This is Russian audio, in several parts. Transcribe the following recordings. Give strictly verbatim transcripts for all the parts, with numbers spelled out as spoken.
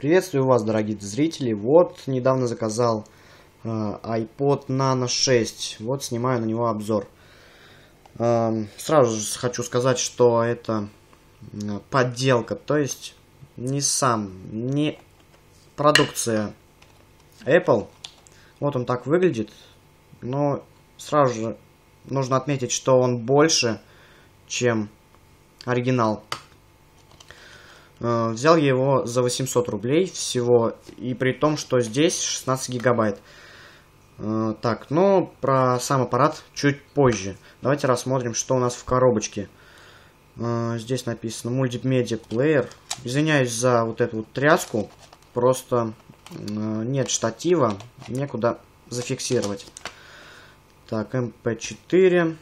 Приветствую вас, дорогие зрители. Вот, недавно заказал э, iPod Nano шесть. Вот, снимаю на него обзор. Э, сразу же хочу сказать, что это подделка. То есть, не сам, не продукция Apple. Вот он так выглядит. Но сразу же нужно отметить, что он больше, чем оригинал. Взял я его за восемьсот рублей всего, и при том, что здесь шестнадцать гигабайт. Так, но про сам аппарат чуть позже. Давайте рассмотрим, что у нас в коробочке. Здесь написано мультимедиа плеер. Извиняюсь за вот эту вот тряску, просто нет штатива, некуда зафиксировать. Так, эм пэ четыре.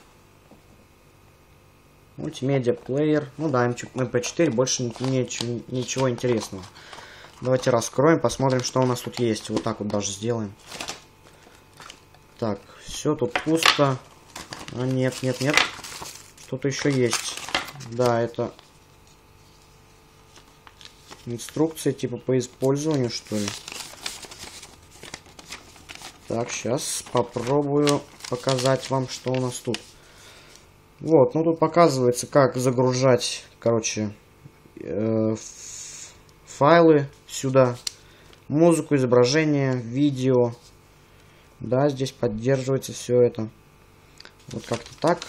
Мультимедиа плеер. Ну да, эм пэ четыре, больше ничего, ничего интересного. Давайте раскроем, посмотрим, что у нас тут есть. Вот так вот даже сделаем. Так, все тут пусто. А нет, нет, нет. Что-то еще есть. Да, это инструкция типа по использованию, что ли. Так, сейчас попробую показать вам, что у нас тут. Вот, ну тут показывается, как загружать, короче, э, файлы сюда, музыку, изображение, видео. Да, здесь поддерживается все это. Вот как-то так.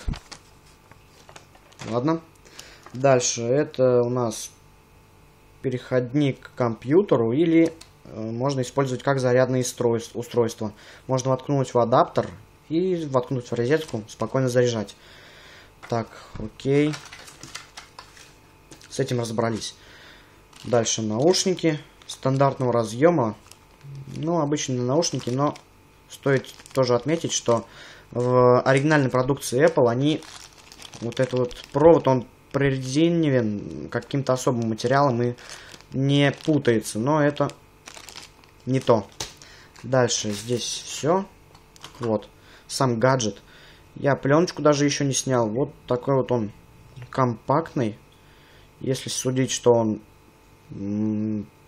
Ладно. Дальше это у нас переходник к компьютеру, или э, можно использовать как зарядное устройство. Можно воткнуть в адаптер и воткнуть в розетку, спокойно заряжать. Так, окей. С этим разобрались. Дальше наушники стандартного разъема. Ну, обычные наушники, но стоит тоже отметить, что в оригинальной продукции Apple они... Вот этот вот провод, он прорезинен каким-то особым материалом и не путается. Но это не то. Дальше здесь все. Вот. Сам гаджет. Я пленочку даже еще не снял. Вот такой вот он компактный. Если судить, что он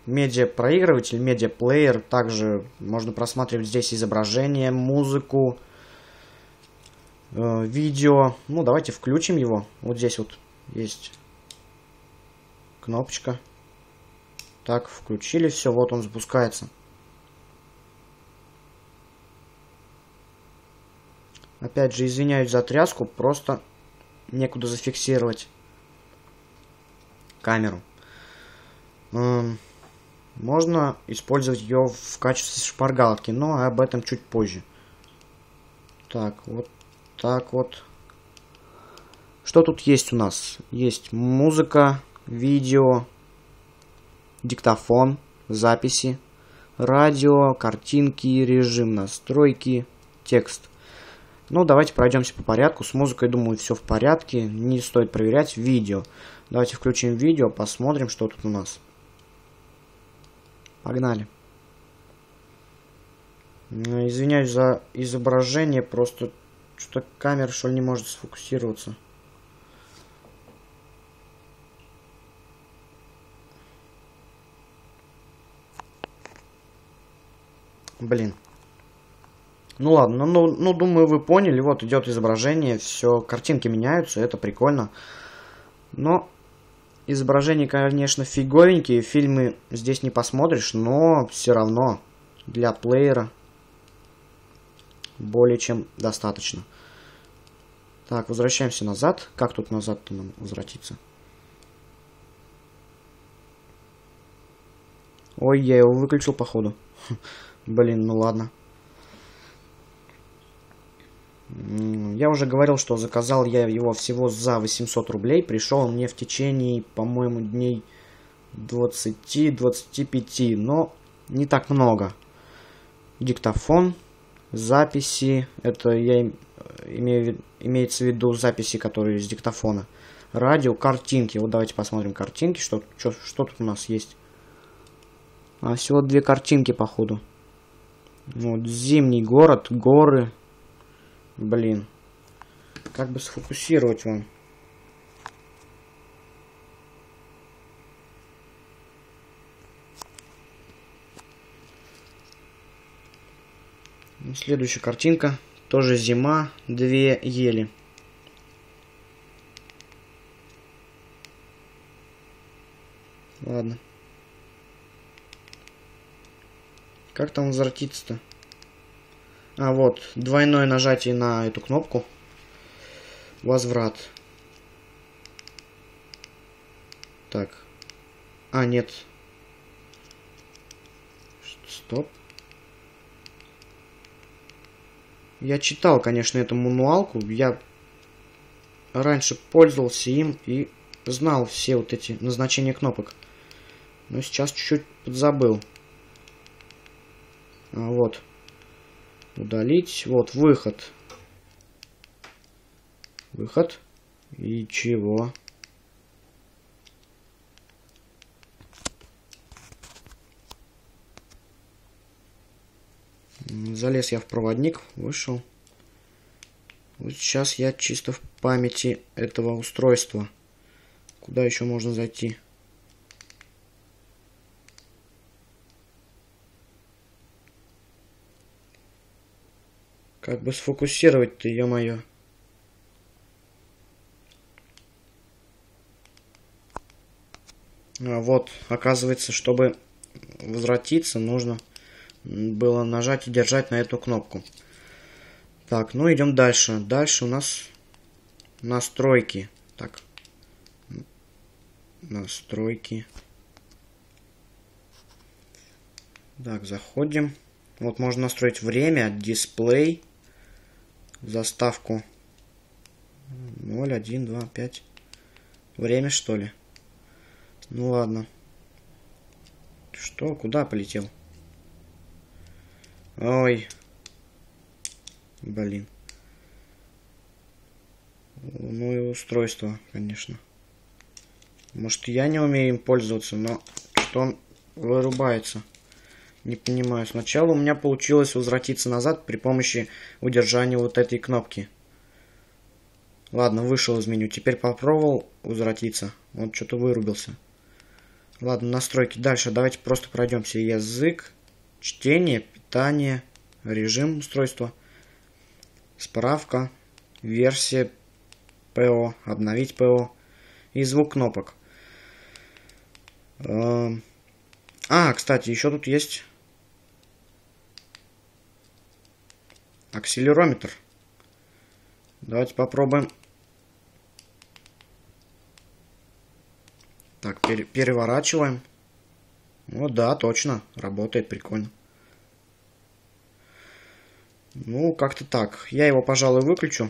медиапроигрыватель, медиаплеер. Также можно просматривать здесь изображение, музыку, э, видео. Ну, давайте включим его. Вот здесь вот есть кнопочка. Так, включили все. Вот он запускается. Опять же, извиняюсь за тряску, просто некуда зафиксировать камеру. Можно использовать ее в качестве шпаргалки, но об этом чуть позже. Так, вот так вот. Что тут есть у нас? Есть музыка, видео, диктофон, записи, радио, картинки, режим настройки, текст. Ну, давайте пройдемся по порядку. С музыкой, думаю, все в порядке. Не стоит проверять. Видео. Давайте включим видео, посмотрим, что тут у нас. Погнали. Извиняюсь за изображение. Просто что-то камера, что ли, не может сфокусироваться. Блин. Ну ладно, ну, ну думаю, вы поняли, вот идет изображение, все, картинки меняются, это прикольно. Но изображение, конечно, фиговенькие, фильмы здесь не посмотришь, но все равно для плеера более чем достаточно. Так, возвращаемся назад. Как тут назад-то нам возвратиться? Ой, я его выключил, походу. Блин, ну ладно. Я уже говорил, что заказал я его всего за восемьсот рублей. Пришел он мне в течение, по-моему, дней двадцати-двадцати пяти, но не так много. Диктофон, записи, это я имею, имеется в виду записи, которые из диктофона. Радио, картинки. Вот давайте посмотрим картинки, что, что, что тут у нас есть. А, всего две картинки, походу. Вот, зимний город, горы. Блин, как бы сфокусировать вам? Следующая картинка. Тоже зима. Две ели. Ладно. Как там возвратиться-то? А, вот. Двойное нажатие на эту кнопку. Возврат. Так. А, нет. Стоп. Я читал, конечно, эту мануалку. Я раньше пользовался им и знал все вот эти назначения кнопок. Но сейчас чуть-чуть подзабыл. А, вот. Удалить. Вот, выход. Выход. И чего? Залез я в проводник, вышел. Вот сейчас я чисто в памяти этого устройства. Куда еще можно зайти? Как бы сфокусировать-то, ё-моё. А вот, оказывается, чтобы возвратиться, нужно было нажать и держать на эту кнопку. Так, ну идем дальше. Дальше у нас настройки. Так, настройки. Так, заходим. Вот можно настроить время, дисплей, заставку. ноль, один, два, пять. Время, что ли? Ну ладно. Что? Куда полетел? Ой. Блин. Ну и устройство, конечно. Может, я не умею им пользоваться, но что он вырубается. Не понимаю. Сначала у меня получилось возвратиться назад при помощи удержания вот этой кнопки. Ладно, вышел из меню. Теперь попробовал возвратиться. Он что-то вырубился. Ладно, настройки. Дальше давайте просто пройдемся. Язык, чтение, питание, режим устройства, справка, версия ПО, обновить ПО и звук кнопок. А, кстати, еще тут есть акселерометр. Давайте попробуем. Так, пере переворачиваем. Ну да, точно, работает прикольно. Ну, как-то так. Я его, пожалуй, выключу.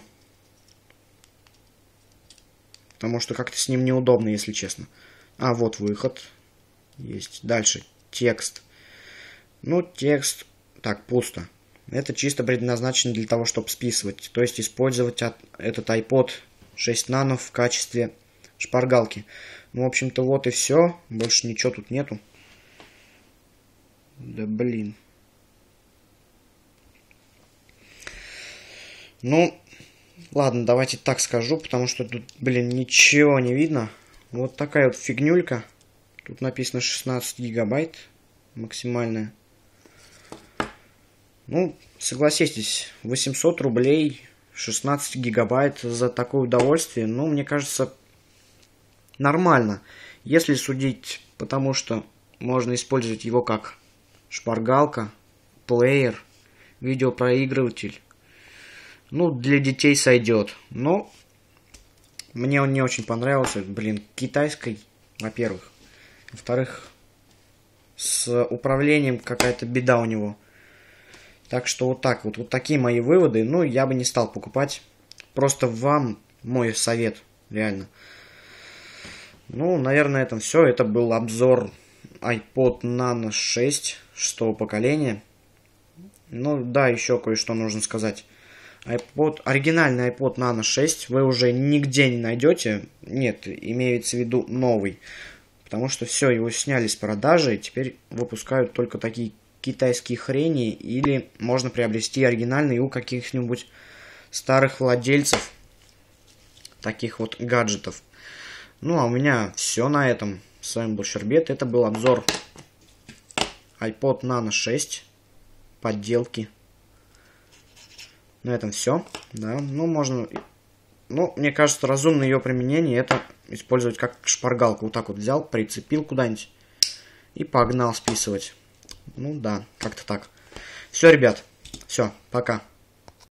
Потому что как-то с ним неудобно, если честно. А, вот выход. Есть. Дальше. Текст. Ну, текст... Так, пусто. Это чисто предназначено для того, чтобы списывать. То есть использовать от... этот iPod шесть нано в качестве шпаргалки. Ну, в общем-то, вот и все. Больше ничего тут нету. Да блин. Ну, ладно, давайте так скажу, потому что тут, блин, ничего не видно. Вот такая вот фигнюлька. Тут написано шестнадцать гигабайт максимальная. Ну, согласитесь, восемьсот рублей, шестнадцать гигабайт за такое удовольствие. Ну, мне кажется, нормально. Если судить, потому что можно использовать его как шпаргалка, плеер, видеопроигрыватель. Ну, для детей сойдет. Но мне он не очень понравился. Блин, китайской, во-первых. Во-вторых, с управлением какая-то беда у него. Так что вот так вот. Вот такие мои выводы. Ну, я бы не стал покупать. Просто вам мой совет. Реально. Ну, наверное, это все. Это был обзор iPod Nano шесть шестого поколения. Ну, да, еще кое-что нужно сказать. iPod, оригинальный iPod Nano шесть вы уже нигде не найдете. Нет, имеется в виду новый. Потому что все, его сняли с продажи, и теперь выпускают только такие китайские хрени. Или можно приобрести оригинальный у каких-нибудь старых владельцев таких вот гаджетов. Ну, а у меня все на этом. С вами был Щербет. Это был обзор iPod Nano шесть подделки. На этом все. Да. Ну, можно... Ну, мне кажется, разумное ее применение — это использовать как шпаргалку. Вот так вот взял, прицепил куда-нибудь и погнал списывать. Ну да, как-то так. Все, ребят. Все, пока.